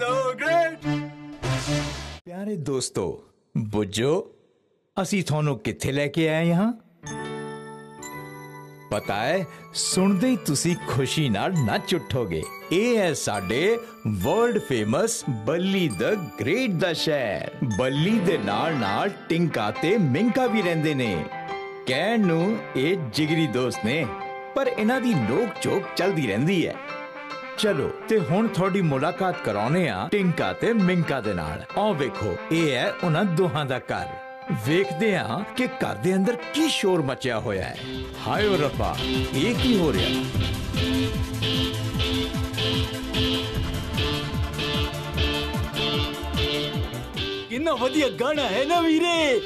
so great. प्यारे दोस्तों, बुझो असी थोनों किथे लेके आए यहाँ। पता है सुनदे ही तुसी खुशी नाल नच उठोगे। यह है साडे world famous Balli the great दा शहर। बल्ली दे नाल नाल टिंका ते मिंका भी रहंदे ने। कहण नू इह जिगरी दोस्त ने, पर इन्हां दी नोक झोक चलदी रहंदी है। चलो ते हुण थोड़ी मुलाकात कराउने आ टिंका ते मिंका दे नाल। आओ वेखो, यह है उन्हां दोहां दा घर। वेखदे हां कि घर दे अंदर की शोर मचया होया है। हाय ओ रब्बा, ये की हो रहा है? कितना वधिया गाना है ना वीरे।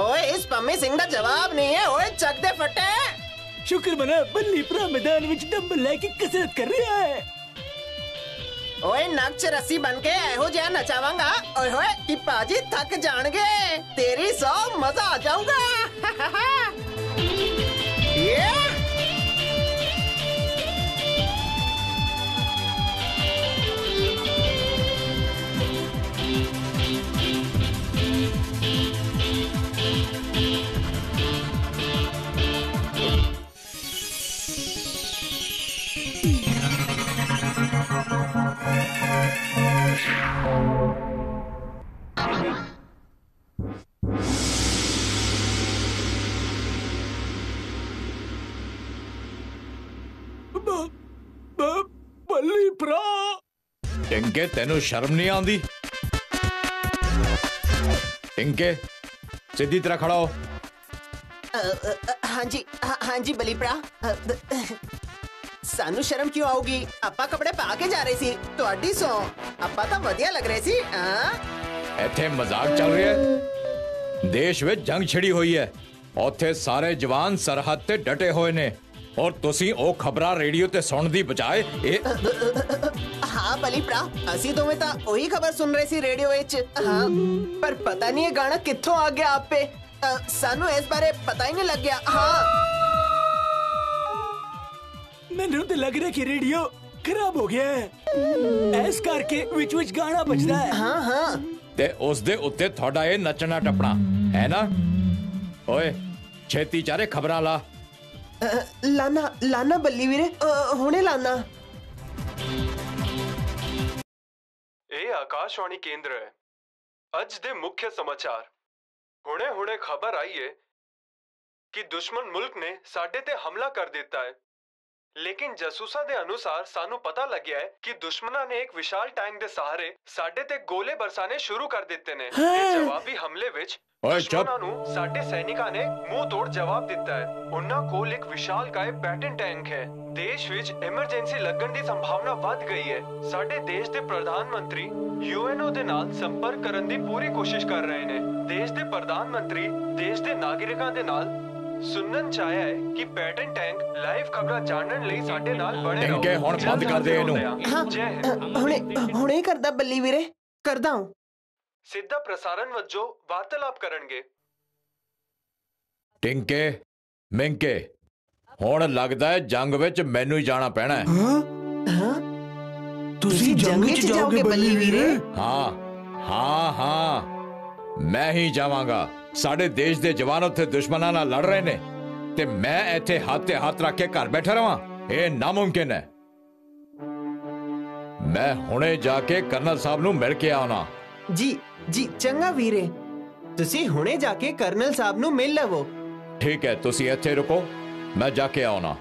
ओए इस पम्मी सिंह दा जवाब नहीं है। ओए चक दे फटे। शुक्र मना बल्ली भरा मैदान विच डंबल लैके कसरत कर रहा है। ओए नक्च रस्सी बनके ऐहो जिहा नचावांगा, ओए होए कि पाजी थक जाणगे, तेरी सौ मजा आ जाऊंगा। टिंके तेनू शर्म नहीं आंदी? टिंके सीधी तरह खड़ा हो। हाँ जी, हाँ जी बली भरा। सानू शर्म क्यों आऊगी? आपा कपड़े पा के जा रहे सी, तुहाडी सो आपा तां वधिया लग रहे सी। इत्थे मजाक चल रहा है। देश विच जंग छिड़ी हुई है, उत्थे सारे जवान सरहद ते डटे हुए ने, और तुसी ओ खबरां रेडियो ते सुन दी बजाए हाँ बली भरा, असी दोवें तां ओही खबर सुन रहे सी रेडियो विच। हाँ, पर पता नहीं ये गाना कित्थों आ गया आप पे। सानू इस बारे पता ही नहीं लग गया। हाँ ਮੈਨੂੰ तो लग रहा कि रेडियो खराब हो गया है, इस करके विच विच गाना बजदा है। हां हां, ते उस दे उत्ते थोड़ा ये नचना टपना है ना। ओए छेती चारे खबरां ला। लाना लाना बल्ली वीरे, हुणे लाना। ए आकाशवाणी केंद्र है। अज दे मुख्य समाचार। हुणे हुणे खबर आई है कि दुश्मन मुल्क ने साडे ते हमला कर देता है, लेकिन जासूसां दे अनुसार सानू पता लग गया है कि दुश्मना ने एक विशाल टैंक दे सहारे साडे ते गोले बरसाने शुरू कर दित्ते ने। जवाबी हमले विच दुश्मना नू साडे सैनिकां ने मुंह तोड़ जवाब दिता है। उन्हां कोल एक विशालकाय बैटन टैंक है। देश विच इमरजेंसी लगन दी संभावना वध गई है। साडे देश दे प्रधानमंत्री यूएनओ दे नाल संपर्क करन दी पूरी कोशिश कर रहे ने। देश दे प्रधानमंत्री देश दे नागरिकां दे नाल सुनन चाहया है कि बैटन टैंक लाइव खबरां जानन लई साडे नाल बने रहो। टिंके हुण बंद कर दे इनू। हुणे हुणे करदा बल्ली वीरे, करदा हूं। सिद्धा प्रसारण वजो वार्तालाप करनगे। टिंके मिंके, हुण लगदा है जंग विच मैनू ही जाना पैना है। हां तुसी जंग विच जाओगे बल्ली वीरे? हां हां हां, मैं ही जावांगा। साडे देश दे जवान उत्थे दुश्मनां नाल लड़ रहे ने, ते मैं इत्थे हाथ ते हाथ रख के घर बैठा रहां? ये नामुमकिन है। मैं हुणे जाके कर्नल साहब नू मिल के आना। जी जी चंगा वीरे, तुसी हुणे जाके कर्नल साहब नू मिल लवो। ठीक है, तुसी इत्थे रुको, मैं जाके आना।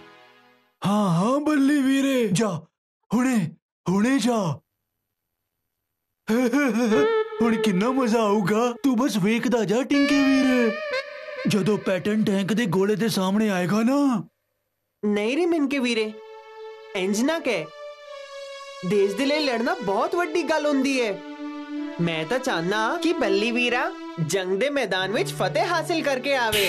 हां हां बल्ली वीरे, जा हुणे हुणे जा। ਹੁਣ ਕਿੰਨਾ ਮਜ਼ਾ ਆਊਗਾ, ਤੂੰ ਬਸ ਵੇਖਦਾ ਜਾ ਟਿੰਕੇ ਵੀਰੇ। ਜਦੋਂ ਪੈਟਰਨ ਟੈਂਕ ਦੇ ਗੋਲੇ ਦੇ ਸਾਹਮਣੇ ਆਏਗਾ ਨਾ। ਨਹੀਂ ਰੇ ਮਿੰਕੇ ਵੀਰੇ, ਇੰਜ ਨਾ ਕਹਿ। ਦੇਸ਼ ਦੇ ਲਈ ਲੜਨਾ ਬਹੁਤ ਵੱਡੀ ਗੱਲ ਹੁੰਦੀ ਹੈ। ਮੈਂ ਤਾਂ ਚਾਹਨਾ ਕਿ ਬੱਲੀ ਵੀਰਾ ਜੰਗ ਦੇ ਮੈਦਾਨ ਵਿੱਚ ਫਤਿਹ ਹਾਸਲ ਕਰਕੇ ਆਵੇ।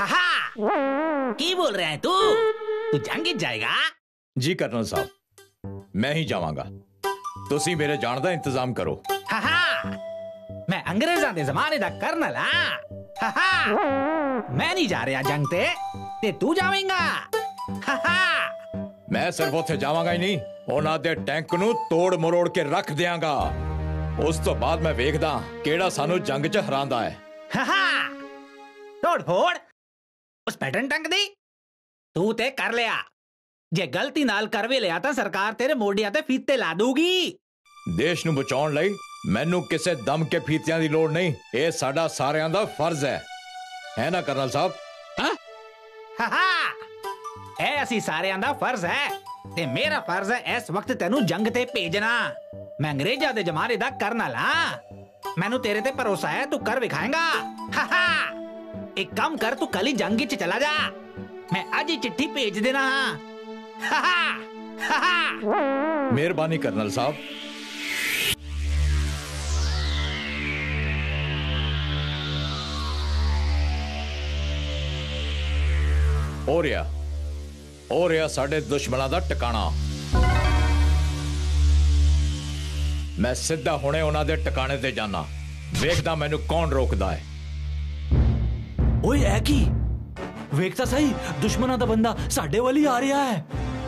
ਹਾਹਾ, ਕੀ ਬੋਲ ਰਿਹਾ ਹੈ ਤੂੰ? ਤੂੰ ਜੰਗ ਹੀ ਜਾਏਗਾ? ਜੀ ਕਰਨਲ ਸਾਹਿਬ, ਮੈਂ ਹੀ ਜਾਵਾਂਗਾ। ਤੁਸੀਂ ਮੇਰੇ ਜਾਣ ਦਾ ਇੰਤਜ਼ਾਮ ਕਰੋ। मैं अंग्रेजां दे ज़माने दा कर्नल हां। मैं नहीं जा रहा जंग ते, तू जावेंगा। मैं सिर्फ उथे जावांगा ही नहीं, उन्हां दे टैंक नूं तोड़ मरोड़ के रख देंगा। उस तो बाद मैं वेखदा केड़ा सानू जंग च हरांदा है। हाहा, तोड़ फोड़ उस पैटर्न टंक दी तू ते कर लिया। जे गलती नाल कर भी लिया तां सरकार तेरे मोडियां ते फीते ला दूगी। देश नूं बचाउण लई मैनू किसे दम के फीतियां दी लोड़ नहीं, ये साडा सारियां दा फर्ज है ना कर्नल साहब? ए असी सारियां दा फर्ज है ते मेरा फर्ज है इस वक्त तेनू जंग ते भेजना। मैं अंग्रेजां दे जमाने दा कर्नल हां, मैनू तेरे ते भरोसा है, तू कर विखाएगा। हाहा, एक काम कर, तू कल ही जंग च चला जा, मैं आज ही चिट्ठी भेज देना। मेहरबानी कर्नल साहब। हो रहा साढ़े दुश्मनों का टकाना। मैं सीधा हुणे उन्हां दे टकाने ते जाना, वेखदा मैनू कौन रोकदा है। ओए ऐकी वेखता सही, दुश्मनों का बंदा साढ़े वाली आ रहा है।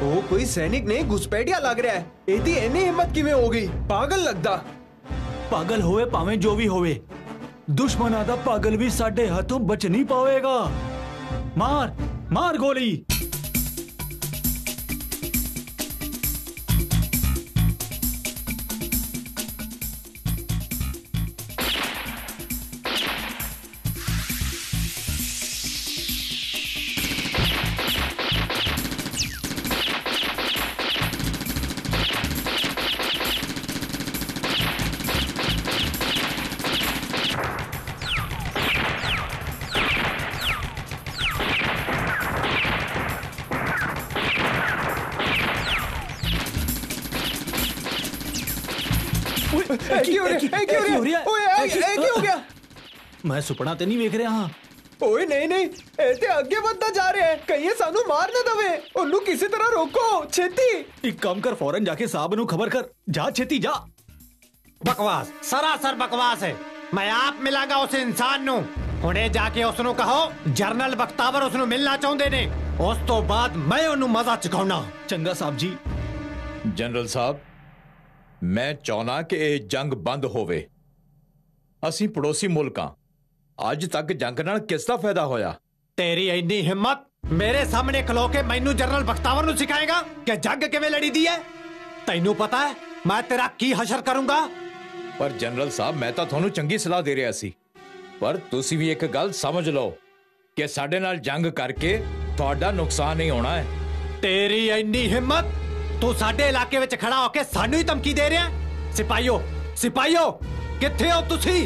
ओ कोई सैनिक ने घुसपैठिया लग रहा है, एदी इतनी हिम्मत किवें हो गई? पागल लगदा। पागल होवे भावें जो भी होवे, दुश्मनों का पागल भी साढ़े हाथों बच नहीं पावेगा। मार मार गोली। मैं सुपना ते नहीं वेख रहा हां। ओए नहीं नहीं, ऐसे आगे बढ़ता जा रहा है, कहीं सानू मार ना दवे। उन्नू किसी तरह रोको छेती। एक काम कर, फौरन जाके साहब नू खबर कर। जा छेती जा। बकवास, सरासर बकवास है। मैं आप मिलागा उस इंसान नू हुणे जाके। उसनू कहो जर्नल बख्तावर उसनू मिलना चाहुंदे ने, उस तो बाद मैं उन्नू मजा चखाउणा। चंगा साहब जी। जनरल साहब, मैं चाहना कि यह जंग बंद होवे। असीं पड़ोसी मुल्कां अज तक जंग नाल किस दा फायदा होया? तेरी इतनी हिम्मत मेरे सामने खलो के मैनू जनरल बख्तावर नू सिखाएगा कि जंग किवें लड़ी दी है? तैनू पता है मैं तेरा की हशर करूंगा। पर जनरल साहब, मैं तां तुहानू चंगी सलाह दे रहा सी, पर तुसी भी एक गल समझ लो कि साडे नाल जंग करके तुहाडा नुकसान नहीं होना है। तेरी इतनी हिम्मत, तू साडे इलाके विच खड़ा होके सानू ही धमकी दे रहा है? सिपाहियो सिपाहियो कित्थे हो तुसी?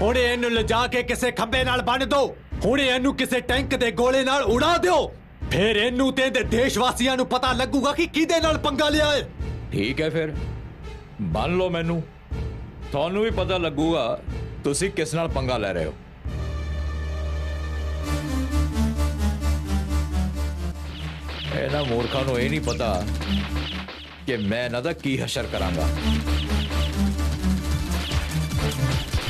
हुणे इहनू लजा के किसे खंबे नाल बन दो, हुणे इहनू किसे टैंक दे गोले नाल उड़ा दियो, फिर इहनू ते देशवासियां नू पता लगूगा कि किदे नाल पंगा लिया है। ठीक है फिर बन लो, मैनू तुहानू भी पता लगूगा तुसी किस नाल पंगा ले रहे हो। इन्हां मूर्खां नू इह नहीं पता कि मैं इन्हां दा की हशर करांगा।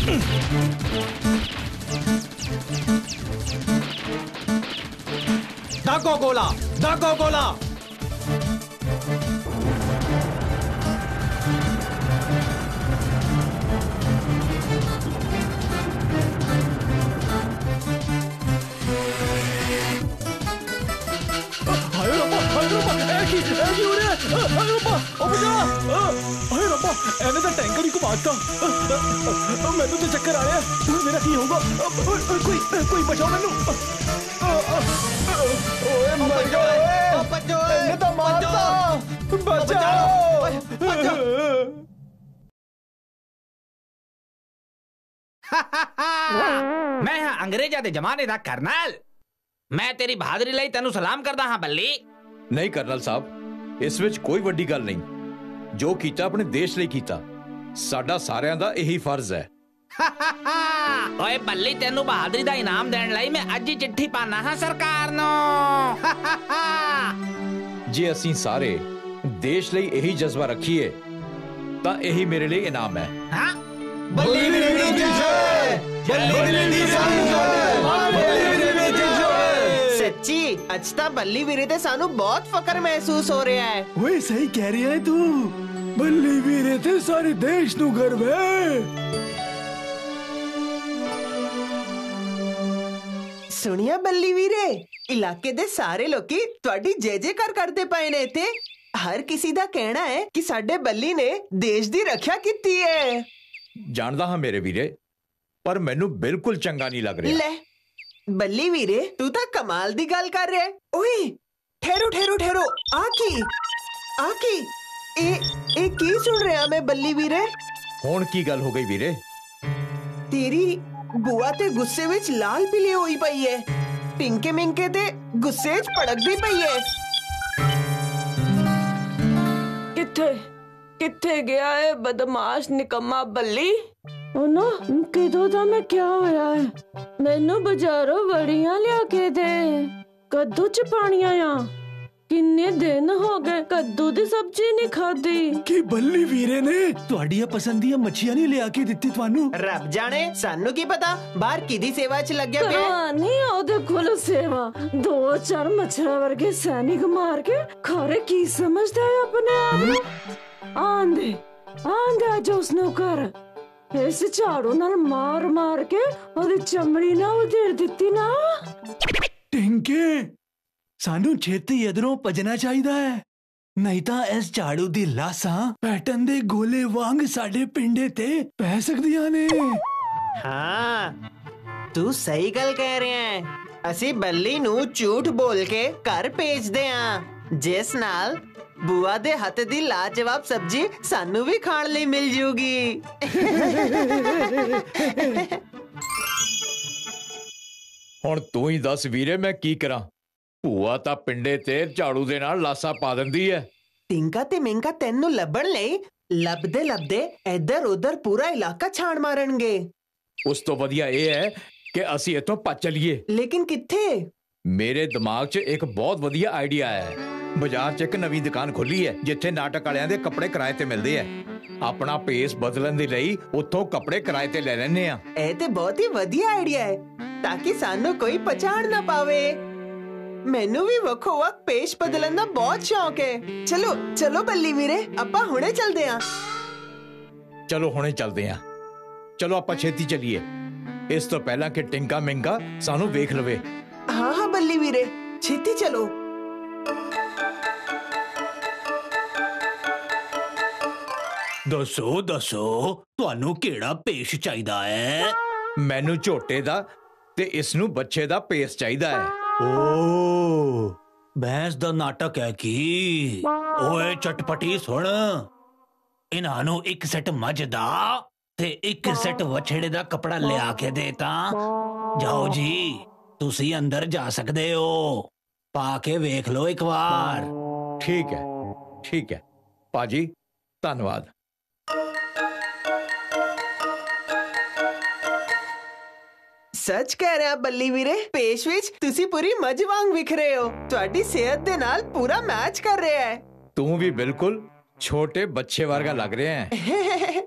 दागो गोला, दागो गोला। टैंकर ही घुमाता, मैनू तो चक्कर आ रहा है, मेरा की होगा? कोई कोई बचाओ मैनू। मैं हां अंग्रेजा दे जमाने दा कर्नल, मैं तेरी बहादुरी लई तेनू सलाम करदा हां बल्ली। नहीं कर्नल साहब, इस विच कोई वड्डी गल नहीं, जो कीता अपने देश लई कीता, साडा सारियां दा यही फर्ज है। ओए बल्ली, तेनू बहादुरी दा इनाम देण लई मैं अज ही चिट्ठी पाना हां सरकार नूं। जे असीं सारे देश लई यही जज्बा रखीए तां यही मेरे लई इनाम है। हां, बल्ली दी जय, बल्ली दी जय, बल्ली दी जय। सच्ची अज तां बल्ली वीरे ते सानू बहुत फकर महसूस हो रहा है। वे सही कह रही है तू, बल्ली वीरे ते सारे देश नू गर्व है। सुनिया बल्ली वीरे, इलाके दे सारे लोकी तुहाडी जय जयकार करदे पए ने ते हर किसी दा कहना है कि साडे बल्ली ने देश दी रक्षा कीती है। जानदा हां मेरे वीरे, पर मैनू बिल्कुल चंगा नहीं लग रहा। ले बल्ली वीरे, तू तो कमाल दी गल कर रहा है। ओए ठहरो ठहरो ठहरो, आकी ए की सुन रहा मैं बल्ली वीरे? हुण की गल हो गई वीरे? तेरी बुआ ते गुस्से विच लाल पीली होई पई है। टिंके मिंके ते गुस्से च भड़क दी पई है। किथे किथे गया है बदमाश निकम्मा बल्ली? ओ ना, किदों दा मैं क्या होया है? मैनू बाजारों वड़ियां लिया के दे, कद्दू च पाणियां आ। किन्ने दिन हो गए कद्दू दी सब्जी नहीं खादी। कि बल्ली वीरे ने तुहाडी पसंद दी मच्छियां नहीं लिया के दित्ती तुहानू? रब जाने, सानू की पता बाहर किदी सेवा च लग्या पिया। नहीं ओदे कोल सेवा, दो चार मच्छरा वर्गे सैनिक मार के खारे की समझदा है अपने आप नू? आंदे आंदे जो उसनू कर इस झाड़ू नाल मार मार के और चमड़ी ना उधेड़ दिती ना। टिंके, सानू छेती इधरों भजना चाहिदा है, नहीं तां इस झाड़ू दी लासां पैटन दे गोले वांग साडे पिंडे ते पै सकदियां ने। हां तू सही गल कह रहा है। असी बल्ली नू झूठ बोल के घर भेज दे हां, जिस नाल बुआ दे हथ दी लाजवाब सब्जी सानू भी खाण लई मिल जूगी। हुण तू ही दस वीरे, मैं की करां? बुआ तां पिंडे ते झाड़ू दे नाल लासा पा दिंदी है। टिंका ते मिंका तैनू लभण लई लभदे लभदे इधर उधर पूरा इलाका छाण मारनगे। उस तो वधिया यह है कि असीं इत्थों भज चलीए। लेकिन कित्थे? मेरे दिमाग च एक बहुत वधिया आइडिया है। बाजार च एक नवी दुकान खुली है जिथे नाटक वालियां दे कपड़े किराए ते मिलदे है। अपना पेस बदलण दे लई उत्थों कपड़े किराए ते ले लैने आ। ए ते बहुत ही वधिया आईडिया है, ताकि सानू कोई पहचान ना पावे। मैनू भी वखो वख पेश बदलण दा बहुत शौक है। चलो चलो बल्ली वीरे, आपां हुणे चलदे आ। चलो हुणे चलदे आ, चलो आपां छेती चलीए, इस तो पहला कि टिंका मिंका सानू वेख लवे। हां हां बल्ली वीरे, छेती चलो। दसो दसो, तुहानू केड़ा पेश चाहिदा है? मैनू झोटे दा ते इसनू बच्चे दा पेश चाहिदा है। ओ, भैंस दा नाटक है की? ओए चटपटी सुन, इन्हानू एक सेट मझ दा ते एक सेट वछड़े दा कपड़ा लिया के देता। जाओ जी, तुसी अंदर जा सकदे हो, पा के वेख लो एक बार। ठीक है ठीक है पाजी, धन्यवाद। सच कह रहा बल्ली वीरे, पेश विच तुसी पूरी मज वांग विखरे हो। तुहाडी सेहत दे नाल पूरा मैच कर रहा है। तू भी बिल्कुल छोटे बच्चे वर्गा लग रहे हैं।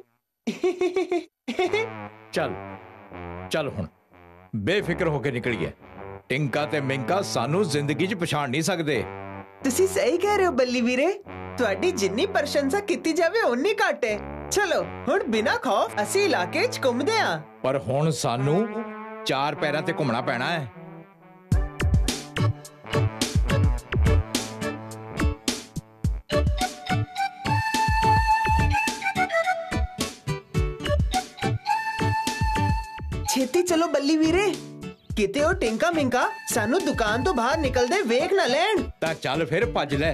चल चल हुण बेफिक्र होके निकलिए। टिंका ते मिंका सानू जिंदगी च पछाण नहीं सकदे। तुसी सही कह रहे हो बल्ली वीरे, तुहाडी जिन्नी प्रशंसा कीती जावे उन्नी घट है। चलो हुण बिना खौफ असी इलाके च घुमदे आ, पर हुण सानू चार पैरां ते घूमना पैना है। छेती चलो बल्ली वीरे, किते ओ टिंका मिंका सानू दुकान तो बाहर निकलदे वेख ना लैण। तां चल फिर भज ले,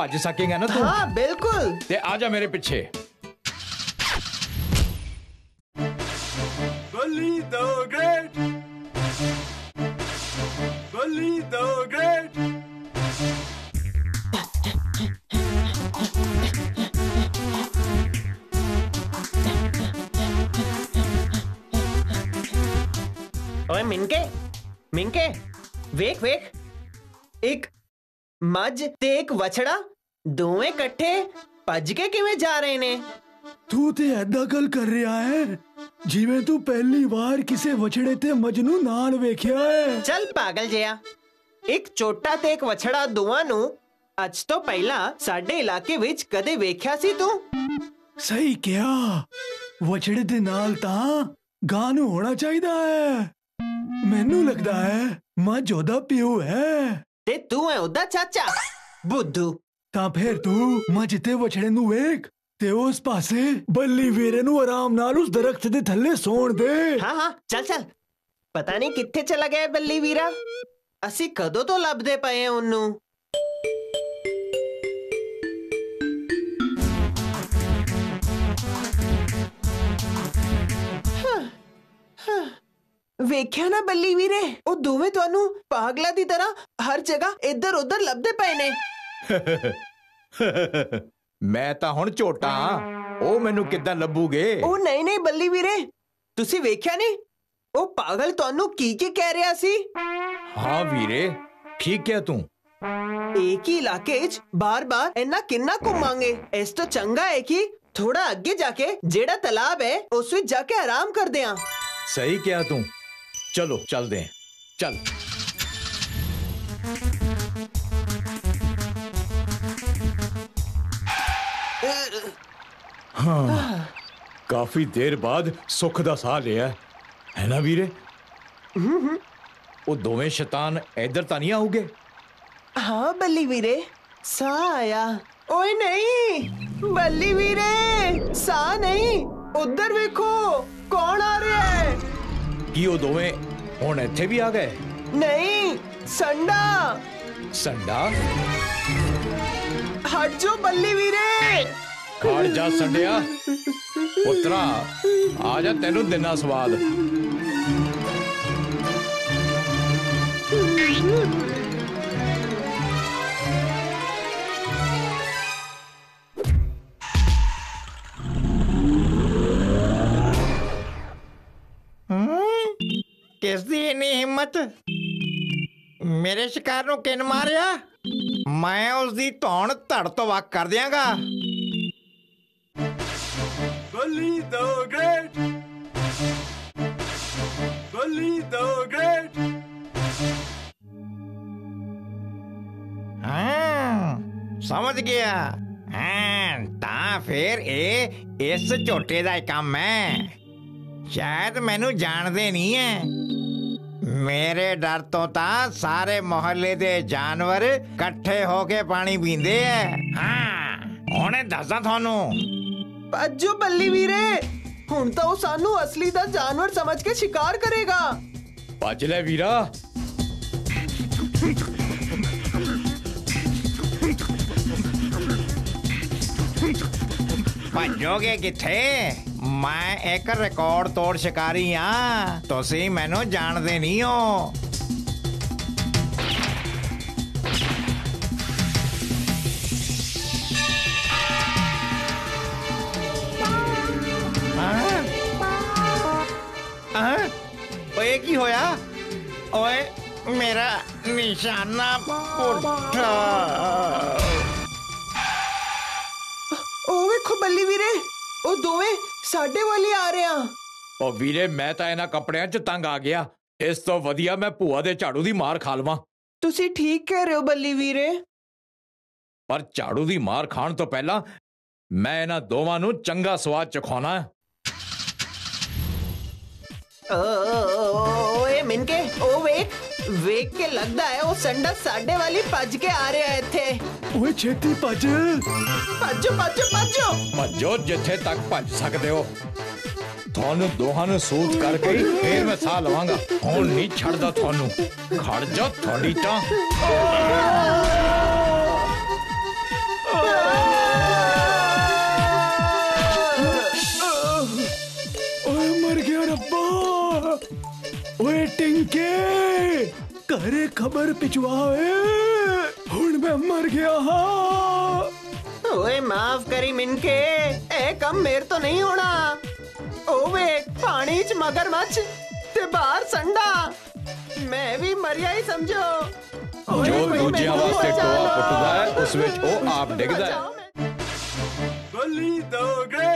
भज सकेगा ना तू? हां बिल्कुल। ते आ जा मेरे पिछे। ओए मिंके मिंके, वेख वेख, एक मज ते एक वछड़ा दोवें कट्ठे भज के किवें जा रहे ने। तू ते ऐदा गल कर रहा है जिवें तू पहली बार किसे वछड़े ते मजनू नाल वेखिया है। चल पागल जिया, एक छोटा ते एक वछड़ा दुवानू आज तो पहला साडे इलाके विच कदे वेख्या सी तू? सही क्या? वछड़े दे नाल तां गानू होना चाहिदा है। मैनू लगदा है मां जोदा पियो है ते तू है ओदा चाचा बुद्धू। तां फिर तू मां जिते वछड़े नू वेख ते उस पासे बल्ली वीरे नू आराम नाल उस दरख्त दे थल्ले सोण दे। हां हां चल चल। पता नहीं कित्थे चला गया बल्ली वीरा, असी कदों तो लभदे पए ओनू। वेख्या ना बल्ली वीरे, ओ दोवें तुहानू पागला दी तरह हर जगह इधर उधर लभदे पए ने। मैं तां हुण झोटा ओ मैनू किद्दां लभूगे? ओ नहीं नहीं बल्ली वीरे, तुसी वेख्या नहीं ओ पागल तुहानू की कह रहा सी? हां वीरे ठीक है तू। एक ही इलाके च बार-बार इन्ना किन्ना घुमांगे, इस तो चंगा है कि थोड़ा आगे जाके जेड़ा तालाब है उस विच जाके आराम कर देया। सही क्या तू, चलो चल दे चल। हाँ काफी देर बाद सुख दा साह लिया है ना वीरे? वो दोवें शैतान इधर तो नहीं आओगे? हाँ बल्ली वीरे सा आया। ओए नहीं बल्ली वीरे सा नहीं, उधर देखो कौन आ रहा है। की वो दोवें हुण इत्थे भी आ गए? नहीं संडा। संडा? हट जो बल्ली वीरे। खड़ जा संडिया पुत्रा, आ जा तेनू दिना स्वाद। किसकी इतनी हिम्मत? मेरे शिकार नू किन मारिया? मैं उसकी धौण धड़ तो वाक कर देंगा। Balli the great. हाँ समझ गया। हाँ तां फिर ये इस झोटे दा काम है। शायद मैनू जानदे नहीं है। मेरे डर तो तां सारे मोहल्ले दे जानवर कट्ठे होके पानी पींदे है। हाँ हुणे दस्सां तुहानू। अज्जो बल्ली वीरे हुण तां ओह सानू असली दा जानवर समझ के शिकार करेगा। भज ले वीरा। भजोगे किथे? मैं एक रिकॉर्ड तोड़ शिकारी हाँ, तुसी मैनू जानदे नहीं हो। ओए की होया? ओए मेरा निशाना पुट्ठा। ओ वेखो बल्ली वीरे, ओ दोवें साडे वाली आ रहे हैं। ओ वीरे मैं तां इन्हां कपड़ियां च तंग आ गया, इस तो वधिया मैं भूआ दे झाड़ू दी मार खा लवां। तुसी ठीक कह रहे हो बल्ली वीरे, पर झाड़ू दी मार खाण तो पहला मैं इन्हां दोवां नू चंगा स्वाद चखाउणा है। ओए मिनके, ओ वेख वेख के लगदा है ओ संडा साडे वाली भज के आ रहा है इथे। ओए छेती भज भजो जिथे तक भज सकदे हो। थानू दोहां नू सूद करके फिर मैं साह लवांगा। हुण नहीं छड़दा थानू। खड़ जा थोड़ी टा। ओए मर गया रब्बा। ओए टिंके करे खबर पिछवाए, हुण मैं मर गया। हाँ ओए माफ करी मिनके, ए कम मेर तो नहीं होना। ओवे पानी च मगरमच्छ ते बाहर संडा, मैं भी मरिया ही समझो। जो दूजियां वास्ते टोआ पुटदा है उस विच ओ आप डिगदा है। Balli the great.